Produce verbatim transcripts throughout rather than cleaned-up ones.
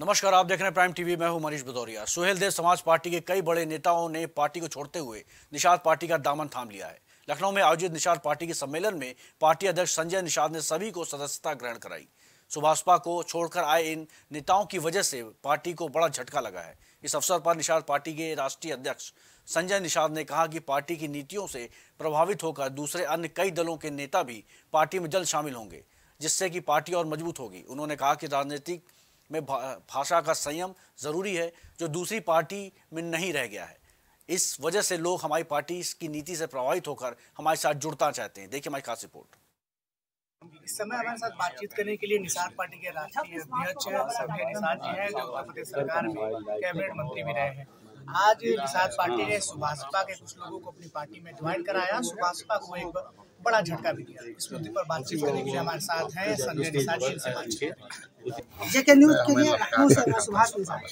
नमस्कार, आप देख रहे हैं प्राइम टीवी। मैं हूं मनीष भदौरिया। सुहेल देव समाज पार्टी के कई बड़े नेताओं ने पार्टी को छोड़ते हुए निषाद पार्टी का दामन थाम लिया है। लखनऊ में आयोजित निषाद पार्टी के सम्मेलन में पार्टी अध्यक्ष संजय निषाद ने सभी को सदस्यता ग्रहण कराई। सुभाषपा को छोड़कर आए इन नेताओं की वजह से पार्टी को बड़ा झटका लगा है। इस अवसर पर निषाद पार्टी के राष्ट्रीय अध्यक्ष संजय निषाद ने कहा कि पार्टी की नीतियों से प्रभावित होकर दूसरे अन्य कई दलों के नेता भी पार्टी में जल्द शामिल होंगे, जिससे कि पार्टी और मजबूत होगी। उन्होंने कहा कि राजनीतिक में भाषा का संयम जरूरी है, जो दूसरी पार्टी में नहीं रह गया है। इस वजह से लोग हमारी पार्टी की नीति से प्रभावित होकर हमारे साथ जुड़ना चाहते हैं। देखिए हमारी खास रिपोर्ट। इस समय हमारे साथ बातचीत करने के लिए निषाद पार्टी के राष्ट्रीय अध्यक्ष संजय निषाद जी हैं, जो उत्तर प्रदेश सरकार में कैबिनेट मंत्री भी रहे हैं। आज निषाद पार्टी ने सुभाषपा के कुछ लोगों को अपनी पार्टी में ज्वाइन कराया। सुभाषपा को एक बड़ा झटका भी दिया। इस मुद्दे पर बातचीत करने के लिए हमारे साथ हैं संजय निषाद जी से बातचीत। जेके न्यूज के लिए लखनऊ से सुभाष निषाद।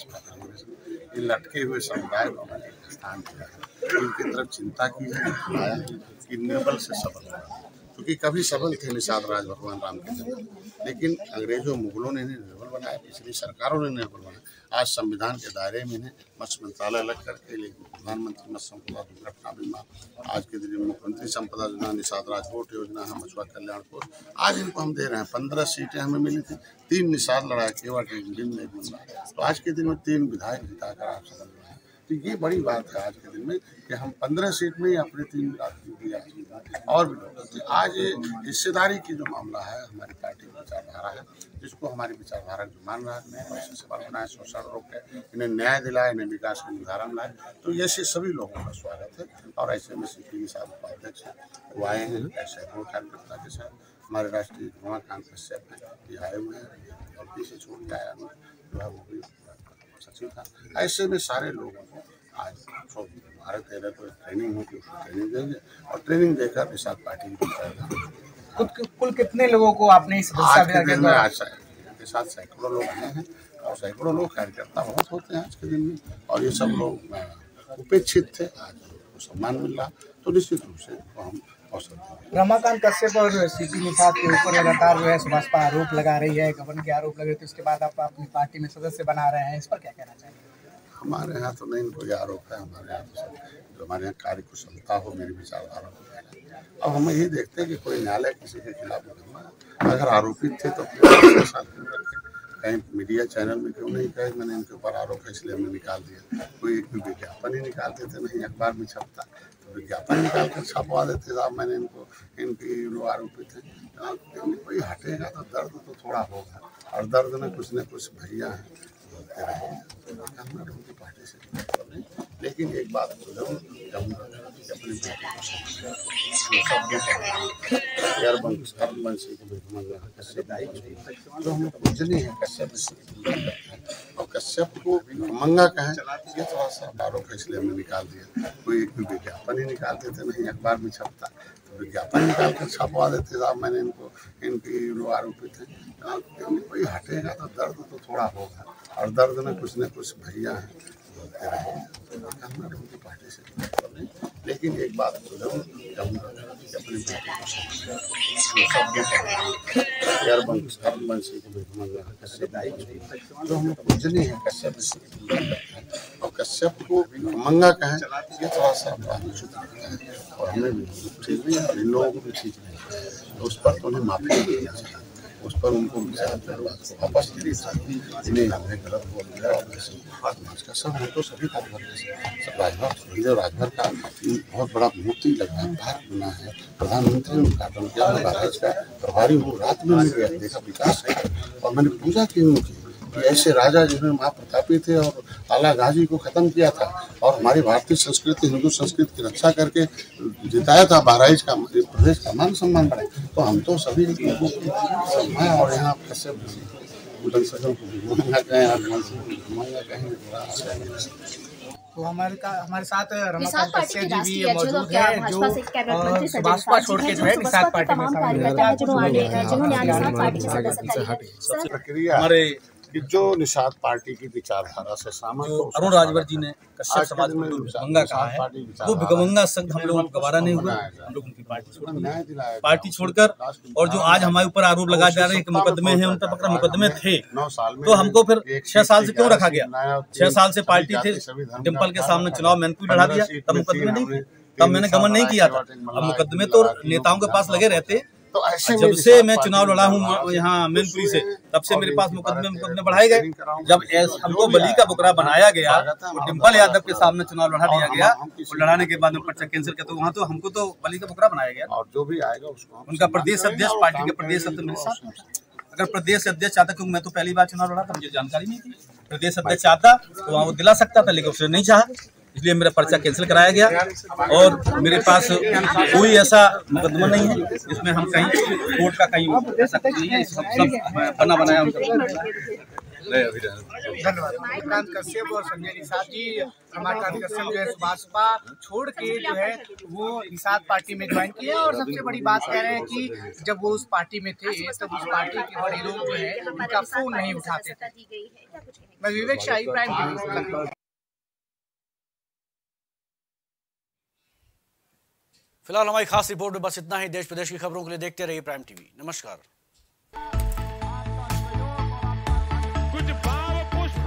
लटके हुए समुदाय इनकी तरफ चिंता की है, क्योंकि कभी सबल थे निषाद राज भगवान राम के जन्म, लेकिन अंग्रेजों मुगलों ने इन्हें निर्बल बनाया, पिछली सरकारों ने निर्बल बनाया। आज संविधान के दायरे में इन्हें मत्स्य मंत्रालय अलग करके, लेकिन प्रधानमंत्री मत्स्य संपदा दुर्घटना बीमा, आज के दिन मुख्यमंत्री संपदा योजना, निषाद राजकोट योजना, हम मछुआ कल्याण कोष, आज इनको हम दे रहे हैं। पंद्रह सीटें हमें मिली थी, तीन निषाद लड़ा केवल में घूमना, तो आज के दिन में तीन विधायक जिताकर आप सदन में आए, तो ये बड़ी बात है आज के दिन में कि हम पंद्रह सीट में ही अपने तीन राजनीति और भी आज हिस्सेदारी की जो मामला है, हमारी पार्टी की विचारधारा है, जिसको हमारी विचारधारा जो मान रहा है, सवाल बनाए, शोषण रोके, इन्हें न्याय दिलाए, इन्हें विकास की निर्धारण लाए, तो ऐसे सभी लोगों का स्वागत है। और ऐसे में सीपी निषाद उपाध्यक्ष वो आए हैं, ऐसे दो कार्यकर्ता के साथ हमारे राष्ट्रीय रमाकांत कश्यप ये आए हुए हैं, और पीछे छोड़ के आया जो है वो भी था। ऐसे में सारे लोगों को आज सब भारत तेरह को ट्रेनिंग होगी, ट्रेनिंग देंगे और ट्रेनिंग देकर निषाद पार्टी की कुल कितने लोगों को आपने इस के साथ सैकड़ों लोग आए हैं, और सैकड़ों लोग कार्यकर्ता बहुत होते हैं आज के दिन में, और ये सब लोग उपेक्षित थे, आज उनको सम्मान मिल रहा, तो निश्चित रूप से हम रमाकांत कश्यप और सीपी निषाद के ऊपर लगातार जो है सुभाषपा आरोप लगा रही है, गबन के आरोप लगे, तो इसके बाद आप अपनी पार्टी में सदस्य बना रहे हैं, इस पर क्या कहना चाहिए? हमारे यहाँ तो नहीं कोई आरोप है, हमारे यहाँ तो हमारे यहाँ कार्य कुशलता हो, मेरी विचारधारा हो। अब हम यही देखते हैं कि कोई न्यायालय किसी के खिलाफ मुकदमा अगर आरोपित थे तो कहीं मीडिया चैनल में क्यों नहीं कहे मैंने इनके ऊपर आरोप है इसलिए हमने निकाल दिया, कोई एक भी विज्ञापन ही निकालते थे, नहीं अखबार में छपता, विज्ञापन निकाल कर छापवा देते साहब मैंने इनको, इनकी लोग आरोपित हैं, कोई हटेगा तो दर्द तो थोड़ा होगा, और दर्द में कुछ न कुछ भैया हैं बोलते रहे। लेकिन एक बात बोलूँ, अपनी जो हमें पूजनी है कश्यप और कश्यप को मंगा कहें, ये थोड़ा सा आरोप है इसलिए हमने निकाल दिया, कोई एक भी विज्ञापन ही निकालते थे, नहीं अखबार में छपता, तो विज्ञापन निकाल कर छापवा देते साहब मैंने इनको, इनकी लोग आरोपित हैं, कोई हटेगा तो दर्द तो थोड़ा होगा, और दर्द में कुछ न कुछ भैया हैं बोलते रहे पार्टी से। लेकिन एक बात बोलूँ, अपनी पार्टी यार जो हमें पूजनी है कश्यप और कश्यप को मंगा कहें, ये थोड़ा सा और हमें भी ठीक नहीं है, इन लोगों को भी ठीक नहीं है, उस पर तो उन्हें माफी देना चाहिए, उस पर उनको वापस इन्हें हमें गलत बोल दिया, और इसका सब है तो सभी कार्यकर्ता राजभर का बहुत बड़ा मूर्ति लगा है, भारत बना है, प्रधानमंत्री ने उद्घाटन किया, महाराज का प्रभारी हूँ, रात में मिल गया, देखा विकास है, और मैंने पूजा की उनकी ऐसे राजा जिन्होंने महाप्रतापी थे और आला गाजी को खत्म किया था, और हमारी भारतीय संस्कृति हिंदू संस्कृति की रक्षा करके जिताया था, बहराइच का प्रदेश का मान सम्मान बढ़े, तो हम तो सभी लोगों की। और यहाँ कैसे तो हमारे का हमारे साथ निषाद पार्टी के राष्ट्रीय भाजपा से कैबिनेट मंत्री सुभाषपा छोड़ के जो है निषाद पार्टी में शामिल हुए, जिन्होंने आज निषाद पार्टी के सदस्यता ली। प्रक्रिया हमारे कि जो निषाद पार्टी की विचारधारा से सामान्य अरुण राजभर जी ने कश्यप समाज में भिखमंगा कहा है, वो भिखमंगा शब्द हम लोगों को गवारा नहीं हुआ। हम लोग उनकी पार्टी छोड़ पार्टी छोड़कर और जो आज हमारे ऊपर आरोप लगाए जा रहे हैं कि मुकदमे हैं, उन पर मुकदमे थे, तो हमको फिर छह साल से क्यों रखा गया? छह साल से पार्टी थे, टेम्पल के सामने चुनाव मैंने क्यों लड़ा दिया? तब मुकदमे नहीं, तब मैंने गमन नहीं किया था। अब मुकदमे तो नेताओं के पास लगे रहते। तो जब से मैं चुनाव लड़ा हूँ यहाँ मैनपुरी से, तब से मेरे पास मुकदमे मुकदमे बढ़ाए गए। जब हमको बली का बुकरा बनाया गया, डिम्पल यादव के सामने चुनाव लड़ा दिया गया, और लड़ाने के बाद में पर्चा कैंसिल किया, तो वहाँ तो हमको तो बली का बुकरा बनाया गया। और जो भी आएगा उसको उनका प्रदेश अध्यक्ष, पार्टी के प्रदेश अध्यक्ष मेरे साथ, अगर प्रदेश अध्यक्ष चाहता, क्योंकि मैं तो पहली बार चुनाव लड़ा था, मुझे जानकारी नहीं थी, प्रदेश अध्यक्ष चाहता तो वहाँ वो दिला सकता था, लेकिन उसने नहीं चाहा, इसलिए मेरा पर्चा कैंसिल कराया गया। और मेरे पास कोई ऐसा मुकदमा नहीं है जिसमें हम कहीं कोर्ट का कहीं ऐसा नहीं है, सब सब बना बनाया उनका। धन्यवाद। रमाकांत कश्यप और संजय निषाद जी, रमाकांत कश्यप जो है सुभाषपा छोड़ के जो है वो निषाद पार्टी में ज्वाइन किए, और सबसे बड़ी बात कह रहे हैं कि जब वो उस पार्टी में थे तब उस पार्टी के बड़े लोग जो है उनका फोन नहीं उठाते थे। मैं विवेक शाही, प्राइम टीवी। फिलहाल हमारी खास रिपोर्ट में बस इतना ही। देश प्रदेश की खबरों के लिए देखते रहिए प्राइम टीवी। नमस्कार। कुछ भाव पुष्प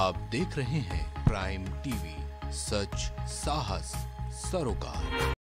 आप देख रहे हैं प्राइम टीवी, सच साहस सरोकार।